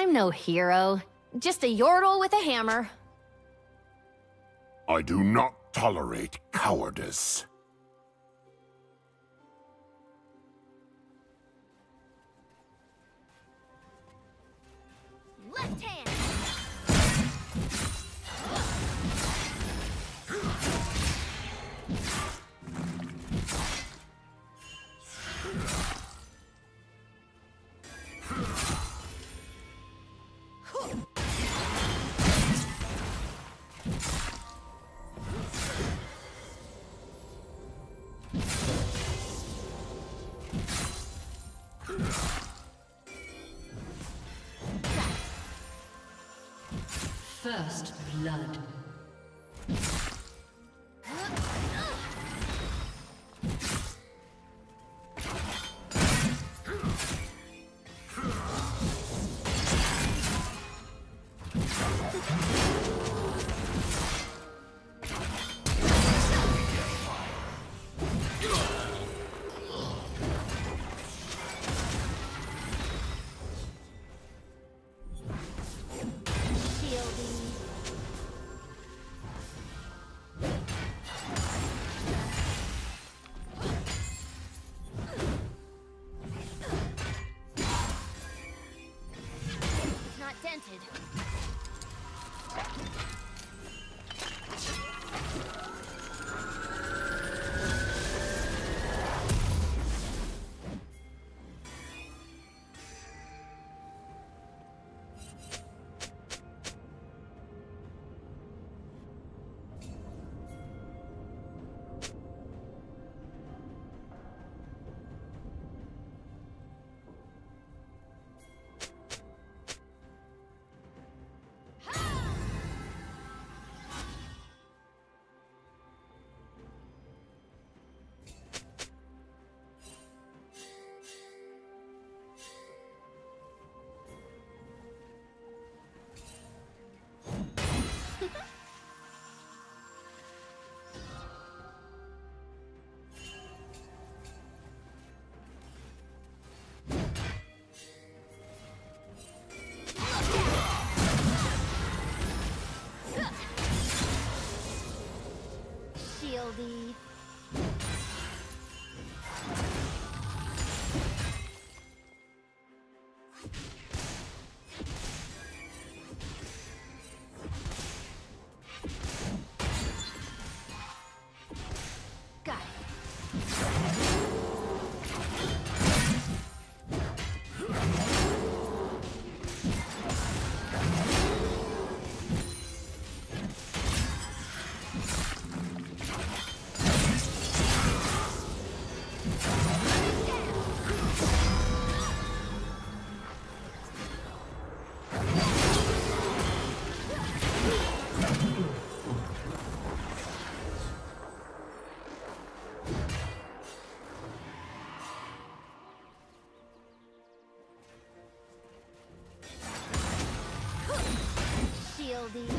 I'm no hero, just a yordle with a hammer. I do not tolerate cowardice. Left hand! First blood. The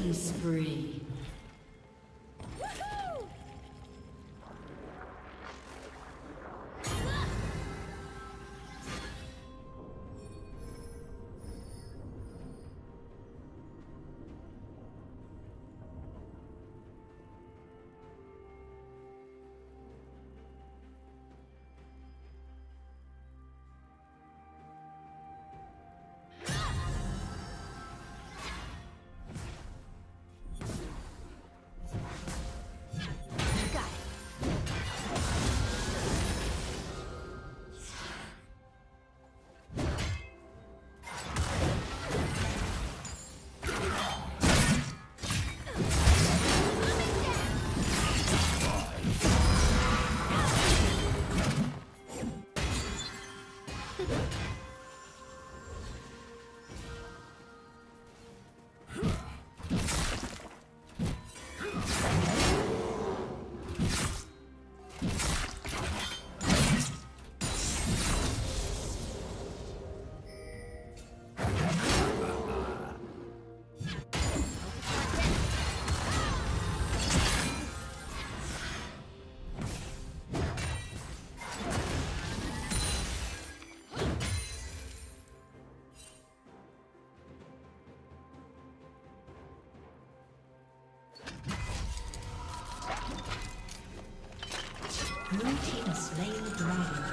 Killing spree. Blue team has slain the dragon.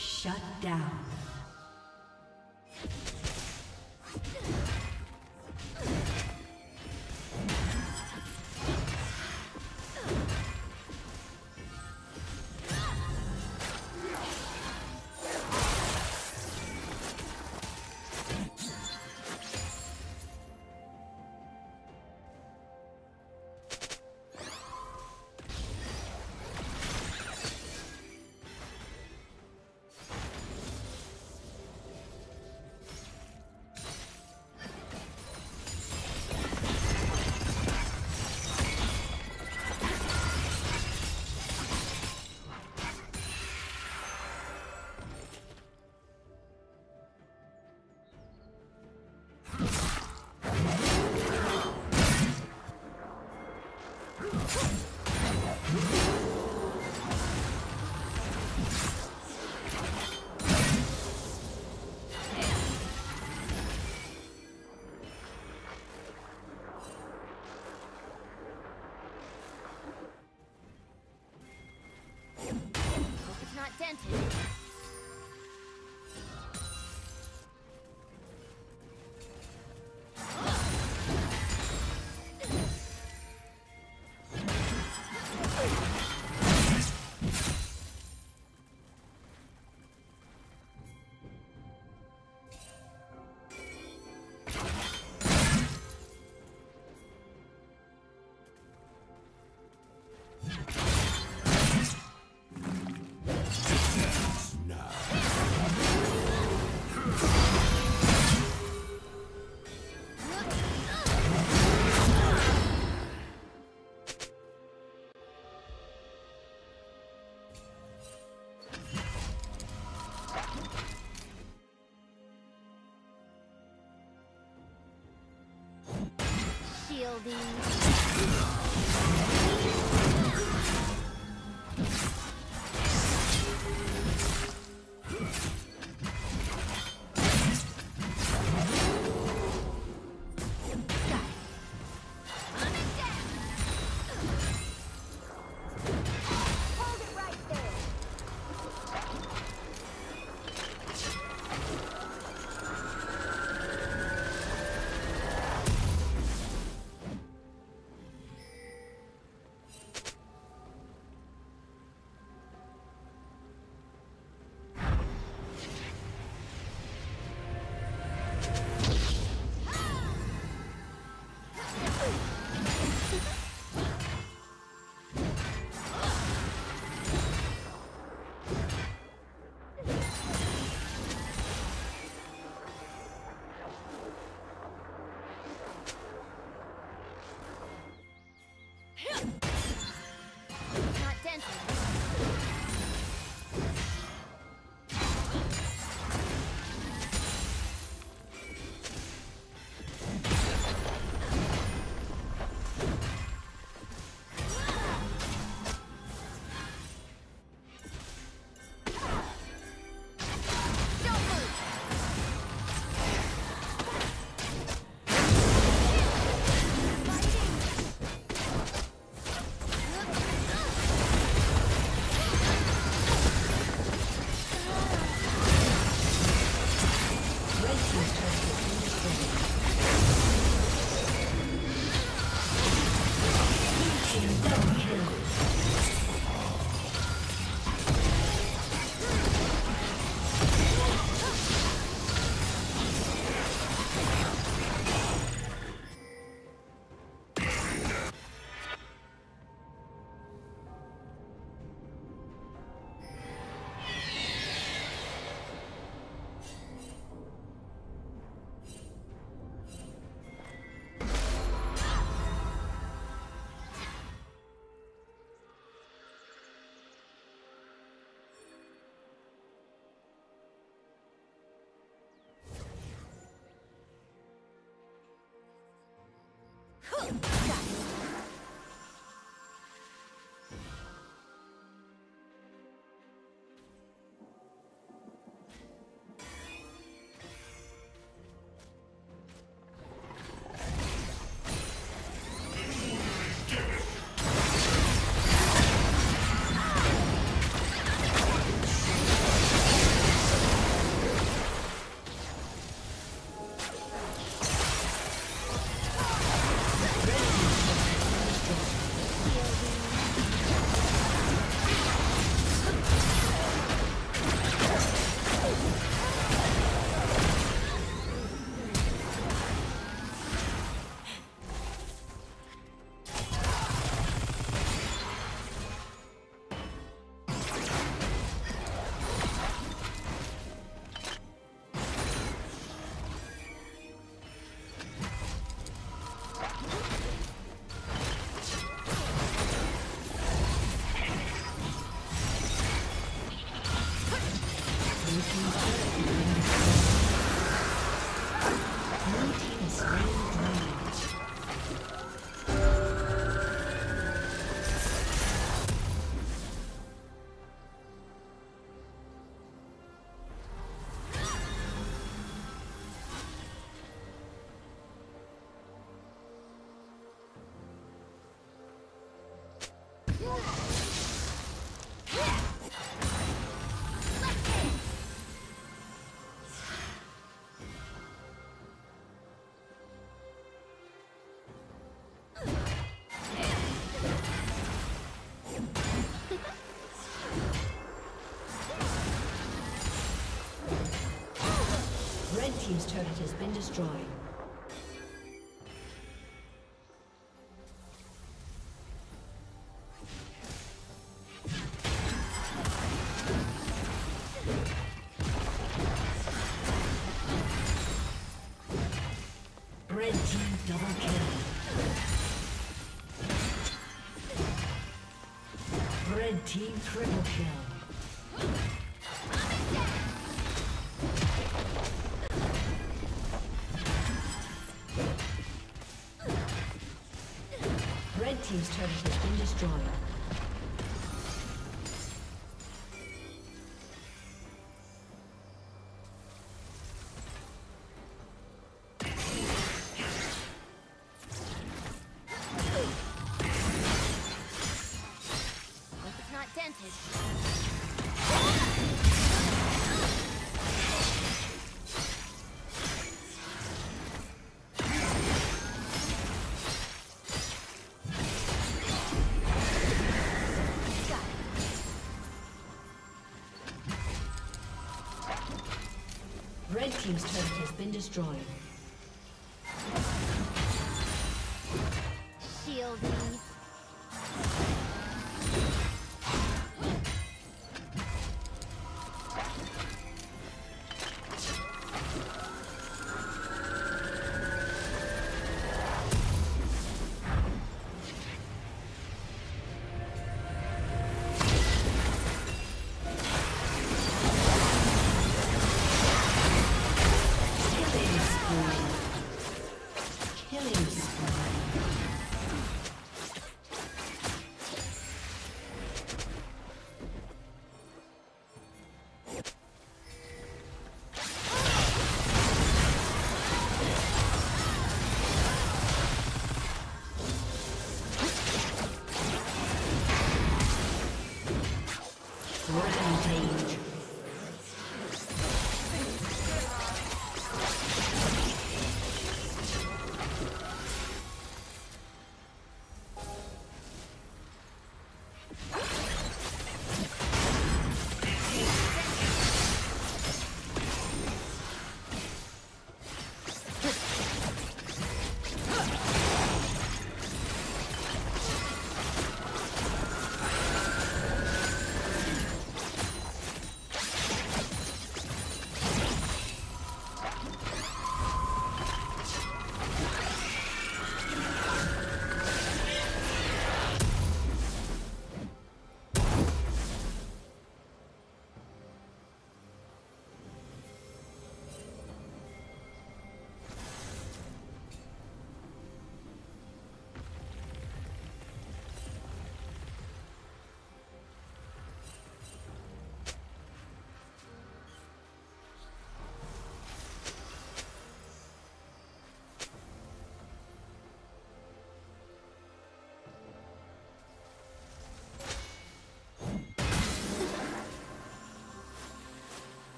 Shut down. Team's turret has been destroyed. Red team double kill. Red team triple kill. Team's turret has been destroyed. Red team's turret has been destroyed. Shielding. Killing spree.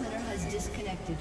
summoner has disconnected.